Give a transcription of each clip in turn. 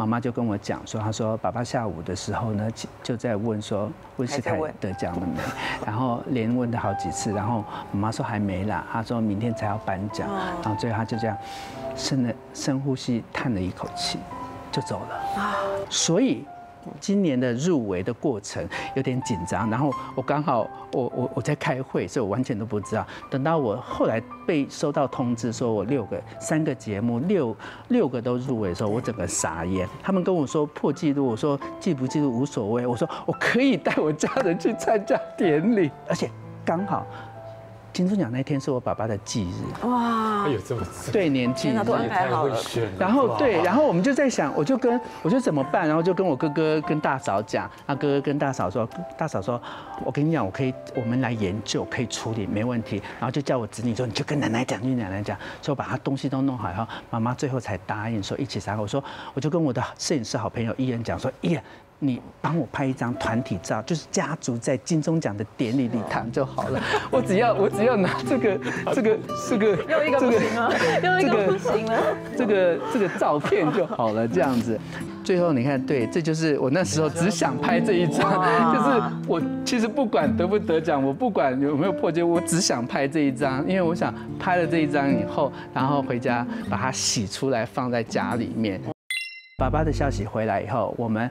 妈妈就跟我讲说，她说爸爸下午的时候呢，就在问说温世凯得奖了没，然后连问了好几次，然后妈妈说还没啦，她说明天才要颁奖，然后最后她就这样深呼吸，叹了一口气，就走了。所以今年的入围的过程有点紧张，然后我刚好我在开会，所以我完全都不知道。等到我后来被收到通知说我3个节目6个都入围的时候，我整个傻眼。他们跟我说破纪录，我说记不记录无所谓，我说我可以带我家人去参加典礼，而且刚好。金钟奖那天是我爸爸的忌日，哇，有这么对年纪，都安排好了。然后对，然后我们就在想，我就怎么办？然后就跟我哥哥跟大嫂讲，啊，哥哥跟大嫂说，大嫂说，我跟你讲，我们来研究，可以处理，没问题。然后就叫我侄女说，你就跟奶奶讲，去奶奶讲，说把她东西都弄好以后，妈妈最后才答应说一起撒狗。我说，我就跟我的摄影师好朋友伊恩讲说，伊恩。你帮我拍一张团体照，就是家族在金钟奖的典礼里谈就好了。我只要拿这个又一个不行了，又一个不行了，这个照片就好了，这样子。最后你看，对，这就是我那时候只想拍这一张，就是我其实不管得不得奖，我不管有没有破纪录，我只想拍这一张，因为我想拍了这一张以后，然后回家把它洗出来放在家里面。爸爸的消息回来以后，我们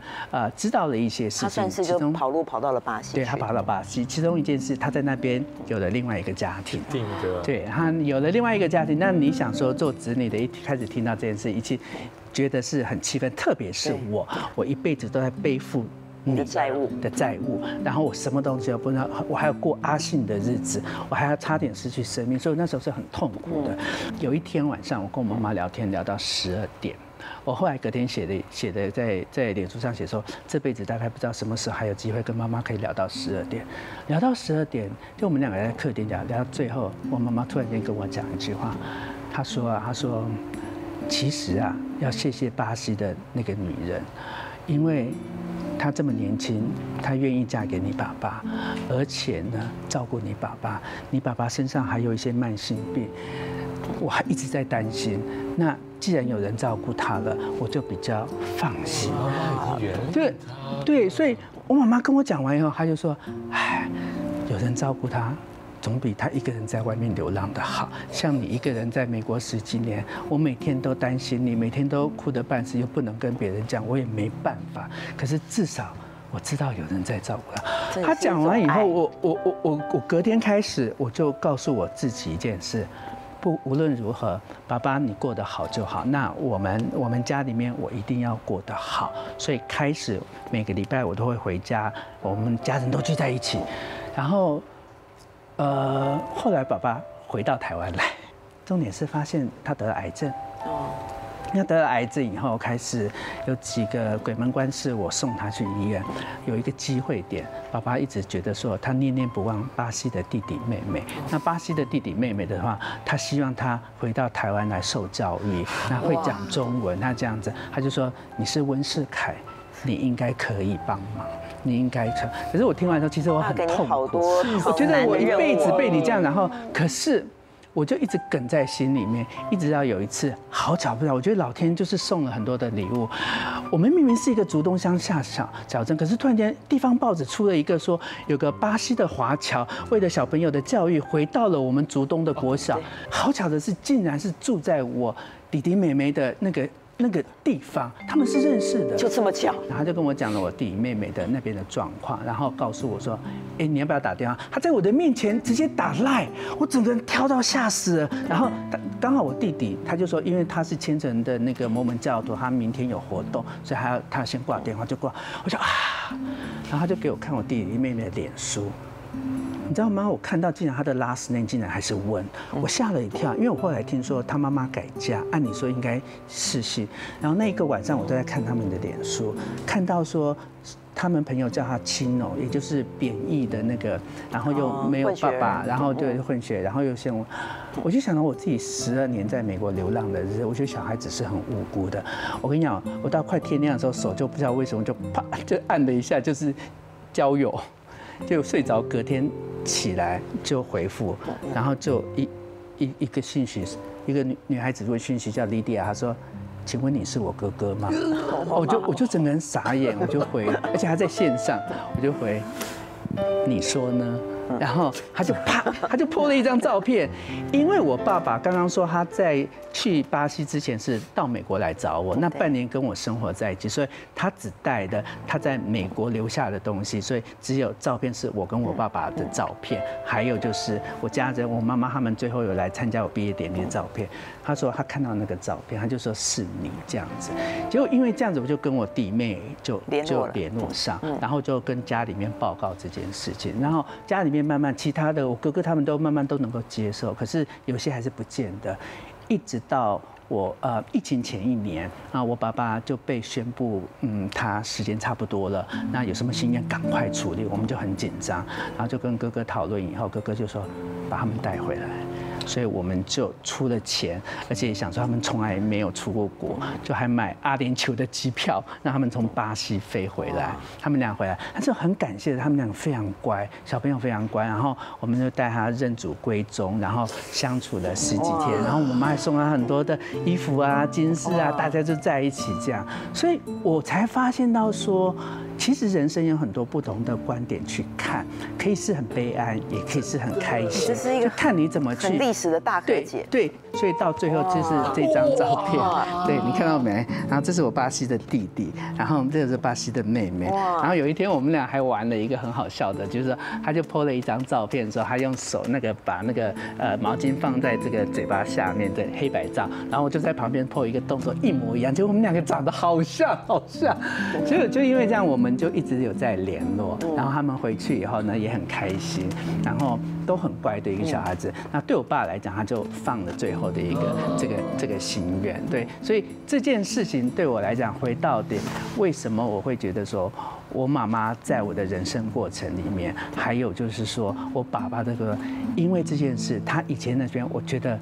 知道了一些事情。他算是就跑路跑到了巴西。对，他跑到巴西，其中一件事，他在那边有了另外一个家庭。定的。对，他有了另外一个家庭，那你想说做子女的，一开始听到这件事，一起觉得是很气愤，特别是我一辈子都在背负你的债务，然后我什么东西都不知道，我还要过阿信的日子，我还要差点失去生命，所以那时候是很痛苦的。有一天晚上，我跟我妈妈聊天，聊到12点。我后来隔天写的在脸书上写说，这辈子大概不知道什么时候还有机会跟妈妈可以聊到12点，聊到12点，就我们两个在客厅聊到最后，我妈妈突然间跟我讲一句话，她说啊，她说，其实啊，要谢谢巴西的那个女人，因为她这么年轻，她愿意嫁给你爸爸，而且呢照顾你爸爸，你爸爸身上还有一些慢性病，我还一直在担心。那既然有人照顾他了，我就比较放心。对，所以我妈妈跟我讲完以后，她就说：“哎，有人照顾他，总比他一个人在外面流浪的好。像你一个人在美国10几年，我每天都担心你，每天都哭得半死，又不能跟别人讲，我也没办法。可是至少我知道有人在照顾他。”她讲完以后，我隔天开始，我就告诉我自己一件事。无论如何，爸爸你过得好就好。那我们家里面，我一定要过得好。所以开始每个礼拜我都会回家，我们家人都聚在一起。然后，后来爸爸回到台湾来，重点是发现他得了癌症。那得了癌症以后，开始有几个鬼门关事，我送他去医院。有一个机会点，爸爸一直觉得说，他念念不忘巴西的弟弟妹妹。那巴西的弟弟妹妹的话，他希望他回到台湾来受教育，那会讲中文，那这样子，他就说你是温世凯，你应该可以帮忙。你应该可，可是我听完之后，其实我很痛苦，我觉得我一辈子被你这样，然后可是。我就一直梗在心里面，一直到有一次，好巧不巧，我觉得老天就是送了很多的礼物。我们明明是一个竹东乡下小镇，可是突然间地方报纸出了一个说，有个巴西的华侨为了小朋友的教育，回到了我们竹东的国小。好巧的是，竟然是住在我弟弟妹妹的那个地方，他们是认识的，就这么巧。然后他就跟我讲了我弟弟妹妹的那边的状况，然后告诉我说：“哎，你要不要打电话？”他在我的面前直接打赖，我整个人挑到吓死了。然后刚好我弟弟他就说，因为他是虔诚的那个摩门教徒，他明天有活动，所以他先挂电话就挂。我说啊，然后他就给我看我弟弟妹妹的脸书。你知道吗？我看到竟然他的 last name 竟然还是温，我吓了一跳，因为我后来听说他妈妈改嫁，按理说应该世袭。然后那一个晚上我都在看他们的脸书，看到说他们朋友叫他亲哦，也就是贬义的那个，然后又没有爸爸，然后对混血，然后又像我就想到我自己12年在美国流浪的日子，我觉得小孩子是很无辜的。我跟你讲，我到快天亮的时候，手就不知道为什么就啪就按了一下，就是交友。就睡着，隔天起来就回复，然后就一个讯息，一个女孩子回讯息叫莉迪亚，她说。请问你是我哥哥吗？我就整个人傻眼，我就回，而且他在线上，我就回，你说呢？然后他就啪，他就po了一张照片，因为我爸爸刚刚说他在去巴西之前是到美国来找我，那半年跟我生活在一起，所以他只带的他在美国留下的东西，所以只有照片是我跟我爸爸的照片，还有就是我家人，我妈妈他们最后有来参加我毕业典礼的照片。他说他看到那个照片，他就说是你这样子。结果因为这样子，我就跟我弟妹就联络上，然后就跟家里面报告这件事情，然后家里面。慢慢，其他的我哥哥他们都慢慢都能够接受，可是有些还是不见的。一直到我疫情前一年啊，我爸爸就被宣布，他时间差不多了，那有什么心愿赶快处理，我们就很紧张，然后就跟哥哥讨论以后，哥哥就说把他们带回来。所以我们就出了钱，而且想说他们从来没有出过国，就还买阿联酋的机票，让他们从巴西飞回来。他们俩回来，他就很感谢他们俩非常乖，小朋友非常乖。然后我们就带他认祖归宗，然后相处了10几天。然后我妈还送他很多的衣服啊、金饰啊，大家就在一起这样。所以我才发现到说，其实人生有很多不同的观点去看，可以是很悲哀，也可以是很开心。这是一个看你怎么去。历史的大和解，对，所以到最后就是这张照片，对你看到没？然后这是我巴西的弟弟，然后这是巴西的妹妹，然后有一天我们俩还玩了一个很好笑的，就是他就po了一张照片的时候，他用手那个把那个毛巾放在这个嘴巴下面的黑白照，然后我就在旁边po一个动作一模一样，结果我们两个长得好像好像，所以就因为这样我们就一直有在联络，然后他们回去以后呢也很开心，然后都很乖的一个小孩子。那对我爸来讲，他就放了最后的一个这个心愿，对，所以这件事情对我来讲，回到底为什么我会觉得说，我妈妈在我的人生过程里面，还有就是说我爸爸这个，因为这件事，他以前那边我觉得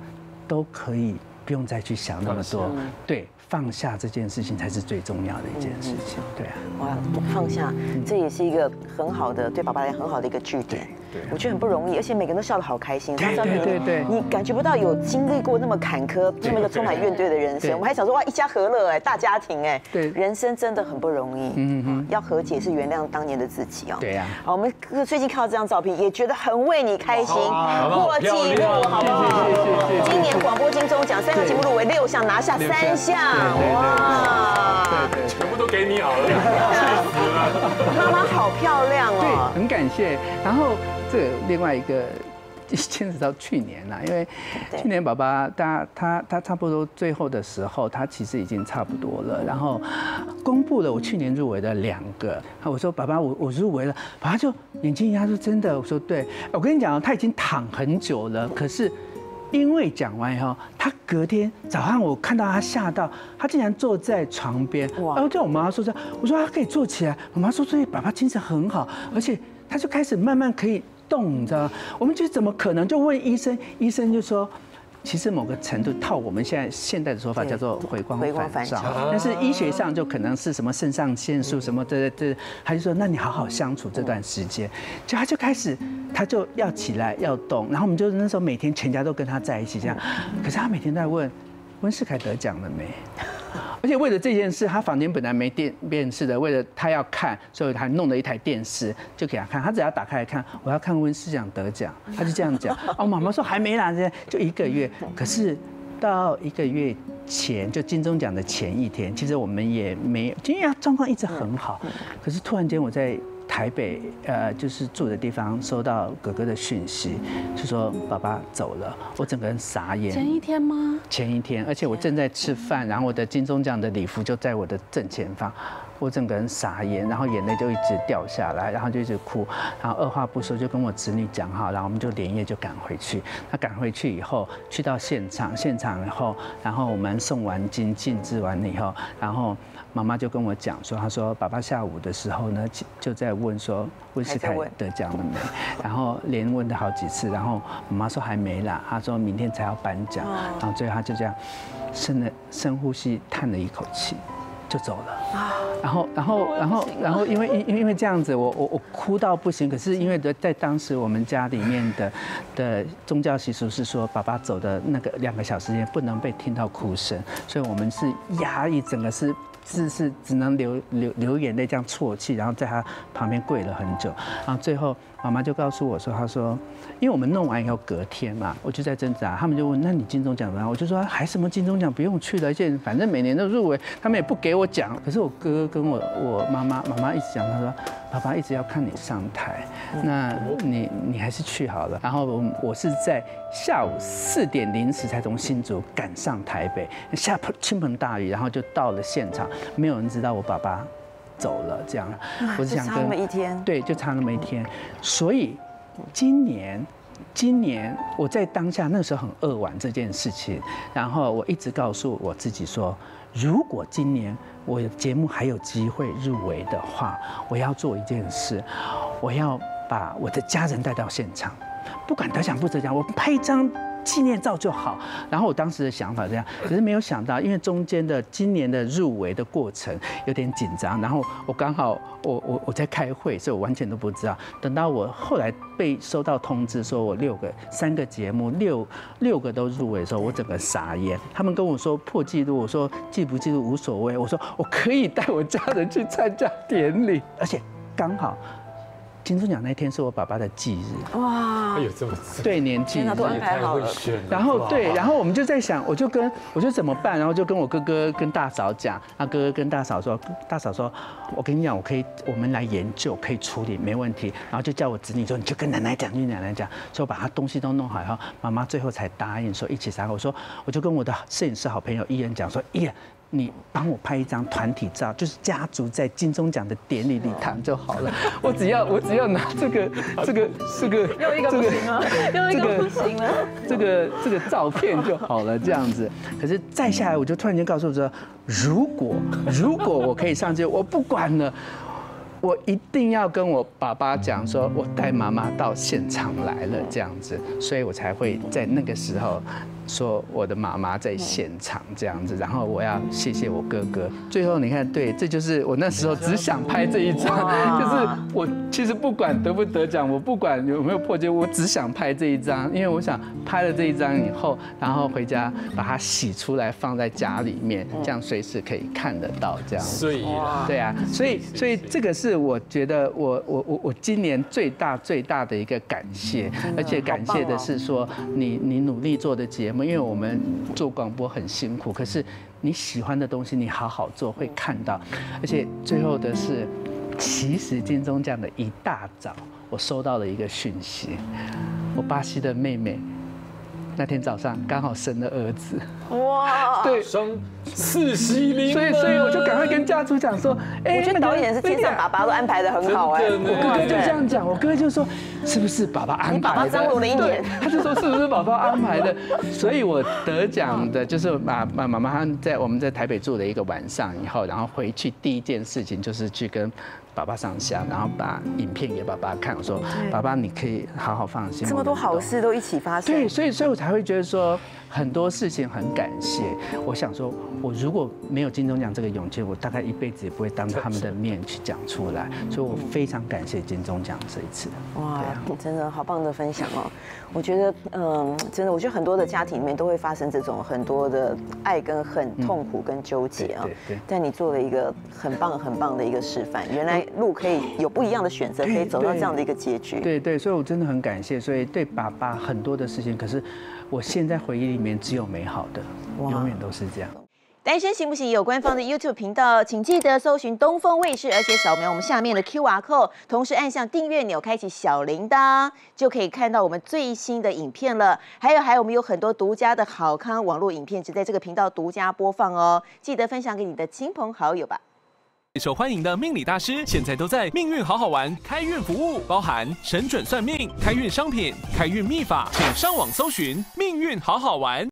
都可以不用再去想那么多，对。放下这件事情才是最重要的一件事情，对啊。哇，放下，这也是一个很好的，对爸爸来讲很好的一个句点。对，我觉得很不容易，而且每个人都笑得好开心。对，你感觉不到有经历过那么坎坷、那么一个充满怨怼的人生。我们还想说哇，一家和乐哎，大家庭哎，对，人生真的很不容易。要和解是原谅当年的自己哦。对呀。好，我们最近看到这张照片，也觉得很为你开心，破纪录，好不好？今年广播金钟奖3个节目入围6项，拿下3项。哇！对，全部都给你好了，气死了！妈妈好漂亮哦，对，很感谢。然后这另外一个牵扯到去年啦，因为去年爸爸他差不多最后的时候，他其实已经差不多了，然后公布了我去年入围的2个。我说爸爸，我入围了，爸爸就眼睛一亮说真的，我说对，我跟你讲哦，他已经躺很久了，可是。因为讲完以后，他隔天早上我看到他吓到，他竟然坐在床边，然后叫我妈妈说这，我说他可以坐起来，我妈说对，爸爸精神很好，而且他就开始慢慢可以动，你知道吗？我们就怎么可能？就问医生，医生就说。其实某个程度套我们现代的说法叫做回光返照，但是医学上就可能是什么肾上腺素什么的，他就说那你好好相处这段时间，就他就开始他就要起来要动，然后我们就那时候每天全家都跟他在一起这样，可是他每天都在问温世凯得奖了没？而且为了这件事，他房间本来没电视的，为了他要看，所以他弄了一台电视就给他看。他只要打开来看，我要看温世凯得奖，他就这样讲。哦，妈妈说还没啦，就1个月。可是到1个月前，就金钟奖的前一天，其实我们也没有，因为他状况一直很好。可是突然间我在台北，就是住的地方收到哥哥的讯息，就说爸爸走了，我整个人傻眼。前一天吗？前一天，而且我正在吃饭，然后我的金钟奖的礼服就在我的正前方，我整个人傻眼，然后眼泪就一直掉下来，然后就一直哭，然后2话不说就跟我侄女讲好，然后我们就连夜就赶回去。那赶回去以后，去到现场以后，然后我们送完金禁制完了以后，然后。妈妈就跟我讲说，她说爸爸下午的时候呢，就在问说温世凯得奖了没，然后连问了好几次，然后妈妈说还没啦，她说明天才要颁奖，然后最后她就这样深呼吸叹了一口气，就走了啊。然后，因为这样子，我哭到不行。可是因为在当时我们家里面的宗教习俗是说，爸爸走的那个2个小时内不能被听到哭声，所以我们是压抑，整个是只能流眼泪，这样啜泣，然后在他旁边跪了很久。然后最后妈妈就告诉我说，她说，因为我们弄完以后隔天嘛，我就在挣扎，他们就问，那你金钟奖怎么样？我就说还什么金钟奖不用去了，而且反正每年都入围，他们也不给我奖。可是我哥跟我妈妈一直讲，他说爸爸一直要看你上台，那你还是去好了。然后我是在下午4点0时才从新竹赶上台北，下倾盆大雨，然后就到了现场。没有人知道我爸爸走了，这样，我只想跟，就差那么一天，对，就差那么一天。所以今年我在当下那时候很扼腕这件事情，然后我一直告诉我自己说，如果今年我节目还有机会入围的话，我要做一件事，我要把我的家人带到现场，不管得奖不得奖，我拍一张纪念照就好。然后我当时的想法这样，可是没有想到，因为中间的今年的入围的过程有点紧张，然后我刚好我在开会，所以我完全都不知道。等到我后来被收到通知说我3个节目六个都入围的时候，我整个傻眼。他们跟我说破纪录，我说记不记录无所谓，我说我可以带我家人去参加典礼，而且刚好。金钟奖那天是我爸爸的忌日，哇，有这么对年纪，都安排好了。然后对，然后我们就在想，我就怎么办？然后就跟我哥哥跟大嫂讲，啊，哥哥跟大嫂说，大嫂说，我跟你讲，我们来研究，可以处理，没问题。然后就叫我侄女说，你就跟奶奶讲，所以我把她东西都弄好以后，妈妈最后才答应说一起杀。我说，我就跟我的摄影师好朋友伊恩讲说，伊恩。你帮我拍一张团体照，就是家族在金钟奖的典礼礼堂就好了。我只要拿这个又一个不行了，又一个不行了，这个照片就好了，这样子。可是再下来，我就突然间告诉我说，如果我可以上去，我不管了。我一定要跟我爸爸讲，说我带妈妈到现场来了，这样子，所以我才会在那个时候说我的妈妈在现场这样子，然后我要谢谢我哥哥。最后你看，对，这就是我那时候只想拍这一张，就是我其实不管得不得奖，我不管有没有破纪录，我只想拍这一张，因为我想拍了这一张以后，然后回家把它洗出来放在家里面，这样随时可以看得到这样。所以，对啊，所以这个是。是我觉得我今年最大的一个感谢，而且感谢的是说你努力做的节目，因为我们做广播很辛苦，可是你喜欢的东西你好好做会看到，而且最后的是，其实金钟奖的一大早我收到了一个讯息，我巴西的妹妹。那天早上刚好生了儿子，哇！对，470，所以我就赶快跟家族讲说，哎，我觉得导演是天上爸爸都安排的很好哎。我哥哥就这样讲，我哥哥就说是不是爸爸安排的？爸爸张罗了一年，他就说是不是爸爸安排的？所以我得奖的就是妈妈我们在台北住了一个晚上以后，然后回去第一件事情就是去跟。爸爸上下，然后把影片给爸爸看。我说：“爸爸，你可以好好放心。”这么多好事都一起发生。对，所以我才会觉得说很多事情很感谢。我想说，我如果没有金钟奖这个勇气，我大概一辈子也不会当着他们的面去讲出来。所以我非常感谢金钟奖这一次。哇，真的好棒的分享哦！我觉得，真的，我觉得很多的家庭里面都会发生这种很多的爱跟恨、痛苦跟纠结啊。对。但你做了一个很棒的一个示范，原来。路可以有不一样的选择，可以走到这样的一个结局。对，所以我真的很感谢，所以对爸爸很多的事情，可是我现在回忆里面只有美好的，永远都是这样。单身行不行有官方的 YouTube 频道，请记得搜寻东风卫视，而且扫描我们下面的 QR code， 同时按上订阅钮，开启小铃铛，就可以看到我们最新的影片了。还有，我们有很多独家的好康网络影片，只在这个频道独家播放哦。记得分享给你的亲朋好友吧。受欢迎的命理大师，现在都在命运好好玩开运服务，包含神准算命、开运商品、开运秘法，请上网搜寻命运好好玩。